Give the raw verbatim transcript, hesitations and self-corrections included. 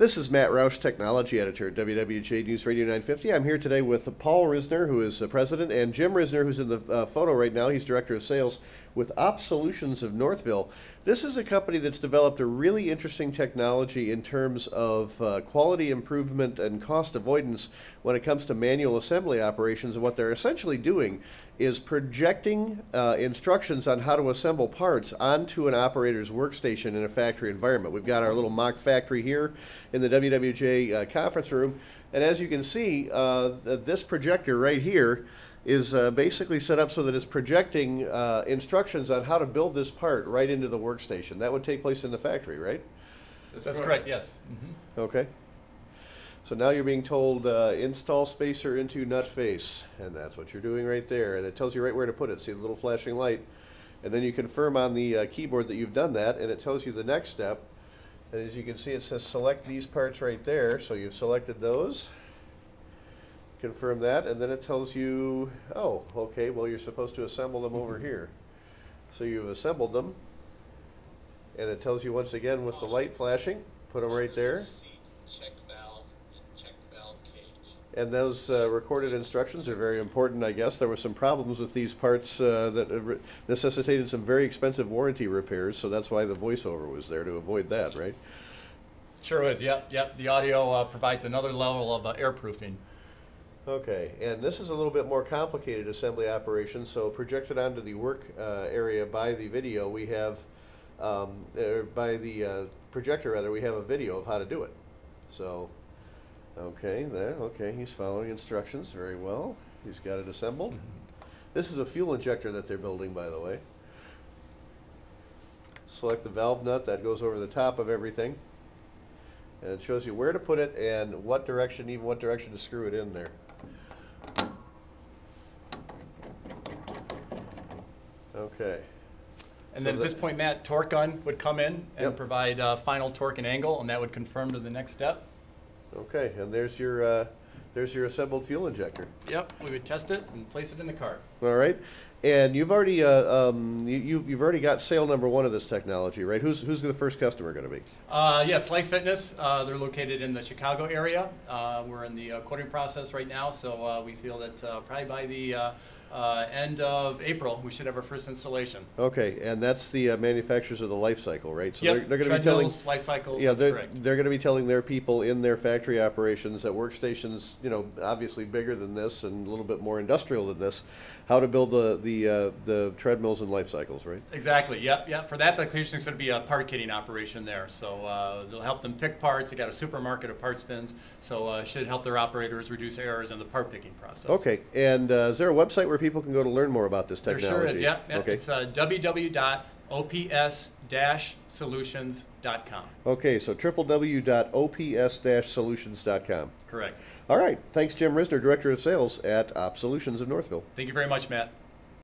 This is Matt Roush, Technology Editor at W W J News Radio nine fifty. I'm here today with Paul Risner, who is the president, and Jim Ryznar, who's in the uh, photo right now. He's Director of Sales with Ops Solutions of Northville. This is a company that's developed a really interesting technology in terms of uh, quality improvement and cost avoidance when it comes to manual assembly operations. And what they're essentially doing is projecting uh, instructions on how to assemble parts onto an operator's workstation in a factory environment. We've got our little mock factory here in the W W J uh, conference room, and as you can see, uh, th this projector right here is uh, basically set up so that it's projecting uh, instructions on how to build this part right into the workstation. That would take place in the factory, right? That's, That's correct, yes. Mm-hmm. Okay. So now you're being told uh, install spacer into nut face, and that's what you're doing right there, and it tells you right where to put it. See the little flashing light, and then you confirm on the uh, keyboard that you've done that, and it tells you the next step. And as you can see, it says select these parts right there, so you've selected those, confirm that, and then it tells you, oh, okay, well, you're supposed to assemble them over here. So you've assembled them, and it tells you once again with the light flashing, put them right there. And those uh, recorded instructions are very important, I guess. There were some problems with these parts uh, that necessitated some very expensive warranty repairs, so that's why the voiceover was there, to avoid that, right? Sure is, yep, yep. The audio uh, provides another level of uh, airproofing. Okay, and this is a little bit more complicated assembly operation, so projected onto the work uh, area by the video, we have, um, er, by the uh, projector rather, we have a video of how to do it. So. Okay, there, okay, he's following instructions very well. He's got it assembled. This is a fuel injector that they're building, by the way. Select the valve nut, that goes over the top of everything. And it shows you where to put it and what direction, even what direction to screw it in there. Okay. And so then at this point, Matt, torque gun would come in and yep. provide uh, final torque and angle, and that would confirm to the next step. Okay, and there's your uh, there's your assembled fuel injector. Yep, we would test it and place it in the cart. All right, and you've already uh, um, you you've already got sale number one of this technology, right? Who's who's the first customer going to be? Uh, yes, Life Fitness. Uh, they're located in the Chicago area. Uh, we're in the uh, quoting process right now, so uh, we feel that uh, probably by the uh, uh, end of April we should have our first installation. Okay, and that's the uh, manufacturers of the life cycle, right? So yep, they're, they're going to be telling life cycles. Yeah, that's they're correct. They're going to be telling their people in their factory operations at workstations, you know, obviously bigger than this and a little bit more industrial than this, how to build the the uh, the treadmills and life cycles, right? Exactly. Yep. Yep. For that application, it's going to be a part kitting operation there, so uh, they'll help them pick parts. They got a supermarket of parts bins, so uh, should help their operators reduce errors in the part picking process. Okay. And uh, is there a website where people can go to learn more about this technology? There sure is. Yep. Yep. Okay. It's uh, w w w dot ops dash solutions dot com. Okay. So w w w dot ops dash solutions dot com. Correct. All right. Thanks, Jim Ryznar, Director of Sales at Ops Solutions of Northville. Thank you very much, Matt.